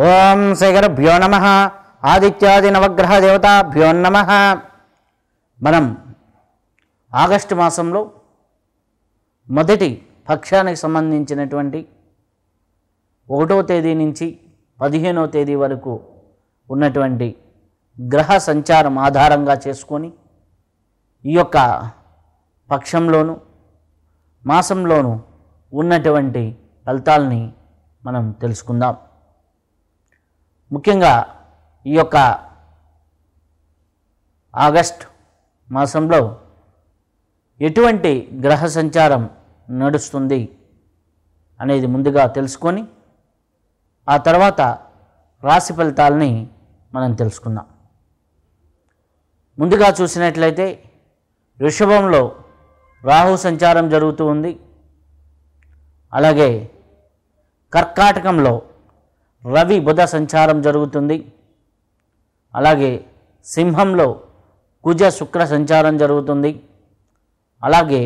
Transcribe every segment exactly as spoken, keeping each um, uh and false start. ओम श्रीगुरुभ्यो नमः आदित्यादि नवग्रह देवताभ्यो नमः। మనం ఆగస్టు మాసంలో మొదటి పక్షానికి సంబంధించినటువంటి ఒకటో తేదీ నుంచి పదిహేనో తేదీ వరకు ఉన్నటువంటి గ్రహ సంచారం ఆధారంగా చేసుకొని ఈ యొక్క పక్షంలోను మాసంలోను ఉన్నటువంటి ఫలితాలని మనం తెలుసుకుందాం। ముఖ్యంగా ఈ యొక్క ఆగస్ట్ మాసంలో ఎటువంటి గ్రహ సంచారం నడుస్తుంది అనేది ముందుగా తెలుసుకొని ఆ తర్వాత రాశి ఫలితాలని మనం తెలుసుకుందాం। ముందుగా చూసినట్లయితే వృషభంలో రాహు సంచారం జరుగుతూ ఉంది, అలాగే కర్కాటకంలో రవి బుధ సంచారం జరుగుతుంది, అలాగే సింహంలో కుజ శుక్ర సంచారం జరుగుతుంది, అలాగే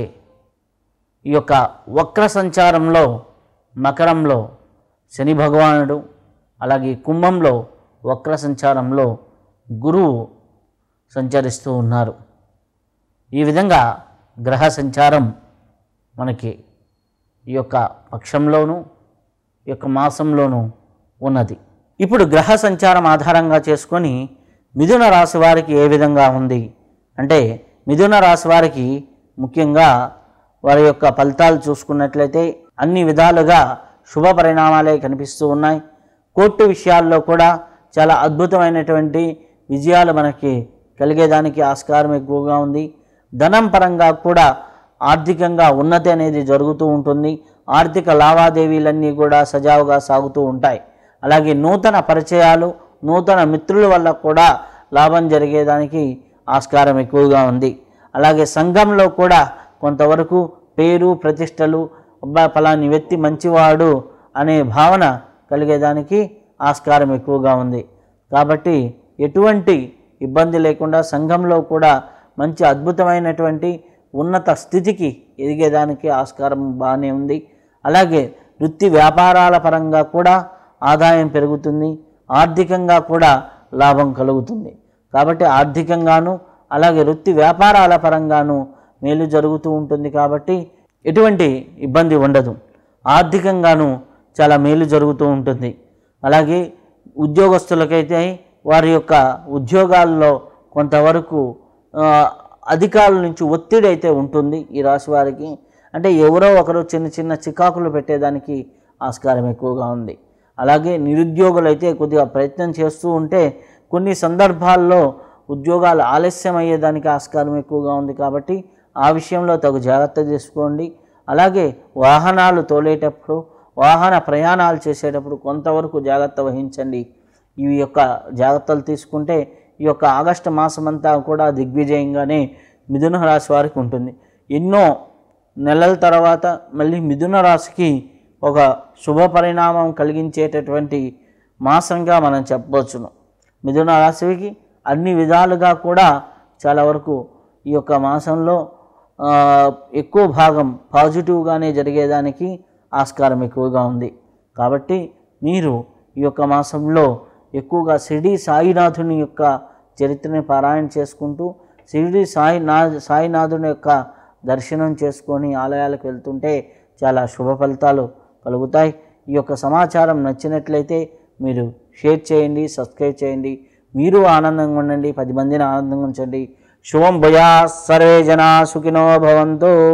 ఈ యొక్క వక్ర సంచారంలో మకరంలో శని భగవానుడు, అలాగే కుంభంలో వక్ర సంచారంలో గురువు సంచరిస్తూ ఉన్నారు। ఈ విధంగా గ్రహ సంచారం మనకి ఈ యొక్క పక్షంలోనూ ఈ యొక్క మాసంలోనూ ఉన్నది। ఇప్పుడు గ్రహ సంచారం ఆధారంగా చేసుకొని మిథున రాశి వారికి ఏ విధంగా ఉంది అంటే, మిథున రాశి వారికి ముఖ్యంగా వారి యొక్క ఫలితాలు చూసుకున్నట్లయితే అన్ని విధాలుగా శుభ పరిణామాలే కనిపిస్తూ ఉన్నాయి। కోర్టు విషయాల్లో కూడా చాలా అద్భుతమైనటువంటి విజయాలు మనకి కలిగేదానికి ఆస్కారం ఎక్కువగా ఉంది। ధనం పరంగా కూడా ఆర్థికంగా ఉన్నతి అనేది జరుగుతూ ఉంటుంది। ఆర్థిక లావాదేవీలన్నీ కూడా సజావుగా సాగుతూ ఉంటాయి। అలాగే నూతన పరిచయాలు నూతన మిత్రుల వల్ల కూడా లాభం జరిగేదానికి ఆస్కారం ఎక్కువగా ఉంది। అలాగే సంఘంలో కూడా కొంతవరకు పేరు ప్రతిష్టలు, అబ్బా ఫలాని వ్యక్తి మంచివాడు అనే భావన కలిగేదానికి ఆస్కారం ఎక్కువగా ఉంది। కాబట్టి ఎటువంటి ఇబ్బంది లేకుండా సంఘంలో కూడా మంచి అద్భుతమైనటువంటి ఉన్నత స్థితికి ఎదిగేదానికి ఆస్కారం బాగానే ఉంది। అలాగే వృత్తి వ్యాపారాల పరంగా కూడా ఆదాయం పెరుగుతుంది, ఆర్థికంగా కూడా లాభం కలుగుతుంది। కాబట్టి ఆర్థికంగాను అలాగే వృత్తి వ్యాపారాల పరంగాను మేలు జరుగుతూ ఉంటుంది, కాబట్టి ఎటువంటి ఇబ్బంది ఉండదు। ఆర్థికంగాను చాలా మేలు జరుగుతూ ఉంటుంది। అలాగే ఉద్యోగస్తులకైతే వారి యొక్క ఉద్యోగాల్లో కొంతవరకు అధికారుల నుంచి ఒత్తిడి అయితే ఉంటుంది ఈ రాశి వారికి, అంటే ఎవరో ఒకరు చిన్న చిన్న చికాకులు పెట్టేదానికి ఆస్కారం ఎక్కువగా ఉంది। అలాగే నిరుద్యోగులైతే కొద్దిగా ప్రయత్నం చేస్తూ ఉంటే కొన్ని సందర్భాల్లో ఉద్యోగాలు ఆలస్యం అయ్యేదానికి ఆస్కారం ఎక్కువగా ఉంది, కాబట్టి ఆ విషయంలో తగు జాగ్రత్త తీసుకోండి। అలాగే వాహనాలు తోలేటప్పుడు వాహన ప్రయాణాలు చేసేటప్పుడు కొంతవరకు జాగ్రత్త వహించండి। ఈ యొక్క జాగ్రత్తలు తీసుకుంటే ఈ యొక్క ఆగస్టు మాసం అంతా కూడా దిగ్విజయంగానే మిథున రాశి వారికి ఉంటుంది। ఎన్నో నెలల తర్వాత మళ్ళీ మిథున రాశికి ఒక శుభ పరిణామం కలిగించేటటువంటి మాసంగా మనం చెప్పవచ్చును। మిథున రాశికి అన్ని విధాలుగా కూడా చాలా వరకు ఈ యొక్క మాసంలో ఎక్కువ భాగం పాజిటివ్గానే జరిగేదానికి ఆస్కారం ఎక్కువగా ఉంది। కాబట్టి మీరు ఈ యొక్క మాసంలో ఎక్కువగా శిరిడి సాయినాథుని యొక్క చరిత్రని పారాయణ చేసుకుంటూ శిరిడి సాయి నా సాయినాథుని యొక్క దర్శనం చేసుకొని ఆలయాలకు వెళ్తుంటే చాలా శుభ ఫలితాలు కలుగుతాయి। ఈ యొక్క సమాచారం నచ్చినట్లయితే మీరు షేర్ చేయండి, సబ్స్క్రైబ్ చేయండి। మీరు ఆనందంగా ఉండండి, పది మందిని ఆనందంగా ఉంచండి। శుభం భూయాత్ సర్వే జనా సుఖినో భవంతు।